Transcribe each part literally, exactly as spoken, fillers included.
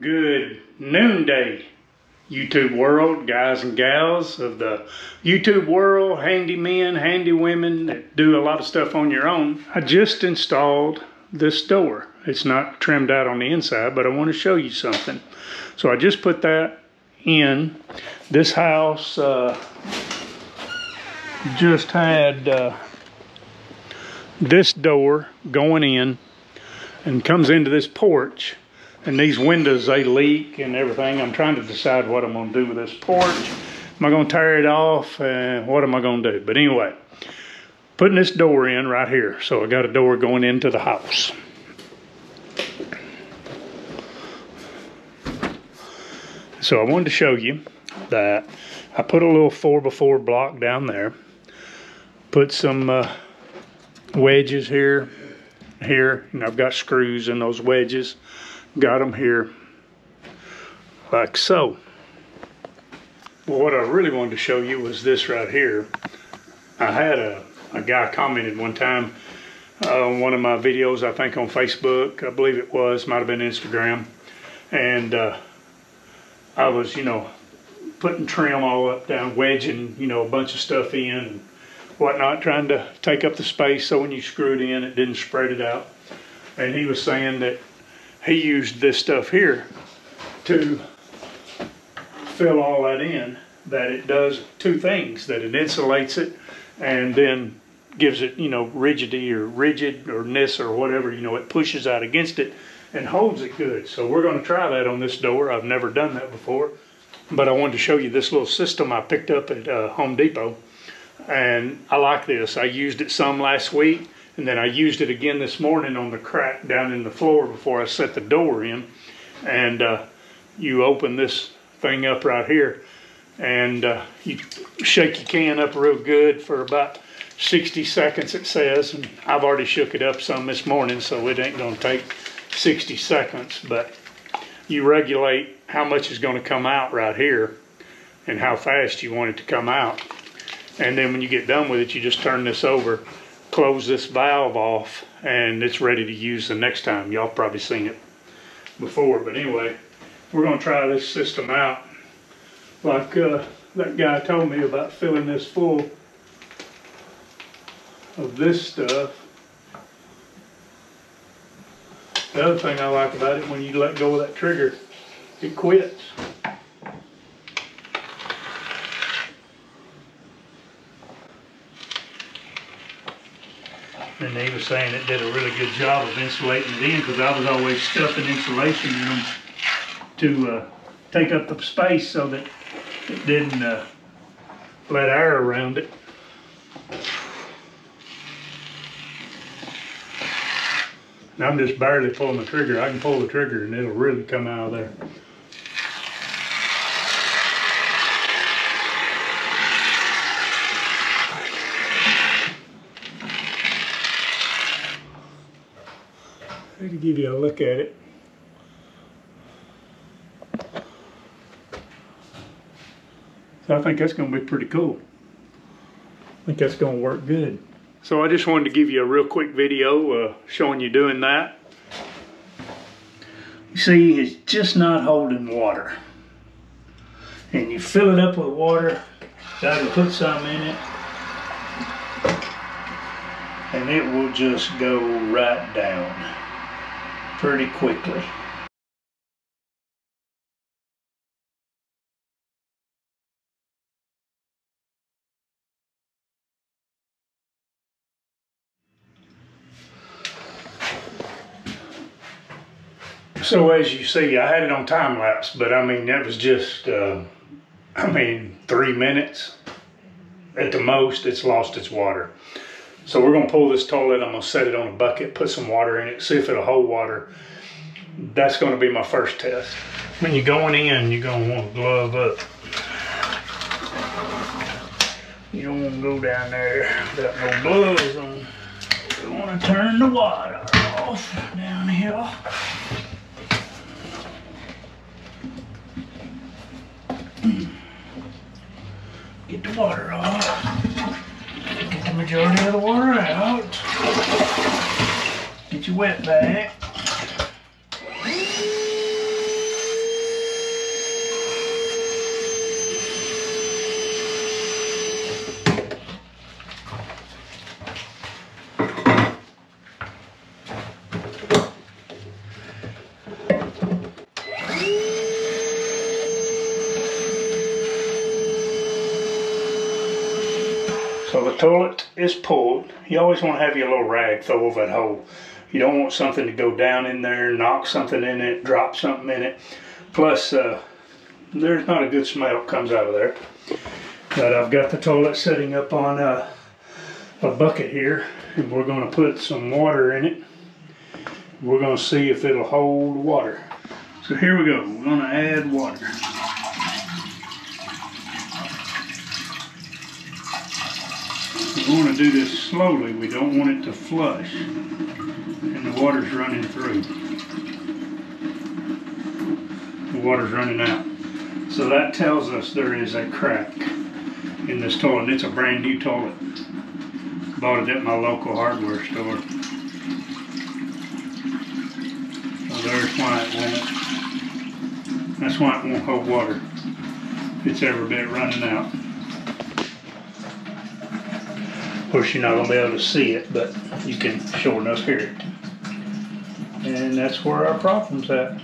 Good noonday, YouTube world, guys and gals of the YouTube world, handy men, handy women that do a lot of stuff on your own. I just installed this door. It's not trimmed out on the inside, but I want to show you something. So I just put that in. This house uh, just had uh, this door going in and comes into this porch. And these windows, they leak and everything. I'm trying to decide what I'm going to do with this porch. Am I going to tear it off? Uh, what am I going to do? But anyway, putting this door in right here. So I got a door going into the house. So I wanted to show you that I put a little four by four block down there. Put some uh, wedges here, here. And I've got screws in those wedges. Got them here like so. Well, what I really wanted to show you was this right here. I had a, a guy commented one time uh, on one of my videos, I think on Facebook, I believe it was, might have been Instagram, and uh, I was, you know, putting trim all up down, wedging, you know, a bunch of stuff in and whatnot, trying to take up the space so when you screw it in, it didn't spread it out. And he was saying that he used this stuff here to fill all that in, that it does two things, that it insulates it and then gives it, you know, rigidity or rigid or ness or whatever, you know, it pushes out against it and holds it good. So we're going to try that on this door. I've never done that before, but I wanted to show you this little system I picked up at uh, Home Depot, and I like this. I used it some last week. And then I used it again this morning on the crack down in the floor before I set the door in. And uh, you open this thing up right here. And uh, you shake your can up real good for about sixty seconds, it says. And I've already shook it up some this morning, so it ain't going to take sixty seconds. But you regulate how much is going to come out right here and how fast you want it to come out. And then when you get done with it, you just turn this over, close this valve off, and it's ready to use the next time. Y'all probably seen it before, but anyway, we're going to try this system out. Like uh, that guy told me about filling this full of this stuff. The other thing I like about it, when you let go of that trigger, it quits. And they were saying it did a really good job of insulating it in, because I was always stuffing insulation in them to uh, take up the space so that it didn't uh, let air around it. And I'm just barely pulling the trigger. I can pull the trigger and it'll really come out of there. To give you a look at it. So I think that's going to be pretty cool. I think that's going to work good. So I just wanted to give you a real quick video uh, showing you doing that. You see, it's just not holding water. And you fill it up with water, try to put some in it, and it will just go right down pretty quickly. So as you see, I had it on time lapse, but I mean, that was just, uh, I mean, three minutes. At the most, it's lost its water. So we're gonna pull this toilet, I'm gonna set it on a bucket, put some water in it, see if it'll hold water. That's gonna be my first test. When you're going in, you're gonna wanna glove up. You don't wanna go down there without no gloves on. You wanna turn the water off down here. Get the water off. Get the majority of the water out. Get your wet bag. So the toilet is pulled. You always want to have your little rag throw over that hole. You don't want something to go down in there, knock something in it, drop something in it. Plus, uh, there's not a good smell that comes out of there. But I've got the toilet setting up on a, a bucket here, and we're going to put some water in it. We're going to see if it'll hold water. So here we go. We're going to add water. We want to do this slowly. We don't want it to flush and the water's running through. The water's running out. So that tells us there is a crack in this toilet. It's a brand new toilet. Bought it at my local hardware store. So there's why it won't. That's why it won't hold water. If it's ever been running out. Of course, you're not going to be able to see it, but you can sure enough hear it. And that's where our problem's at.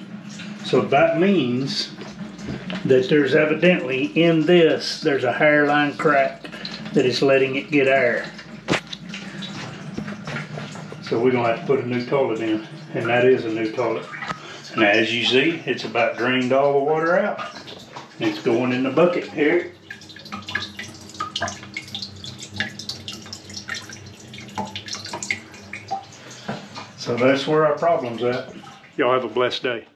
So that means that there's evidently in this, there's a hairline crack that is letting it get air. So we're going to have to put a new toilet in, and that is a new toilet. And as you see, it's about drained all the water out. It's going in the bucket here. So that's where our problem's at. Y'all have a blessed day.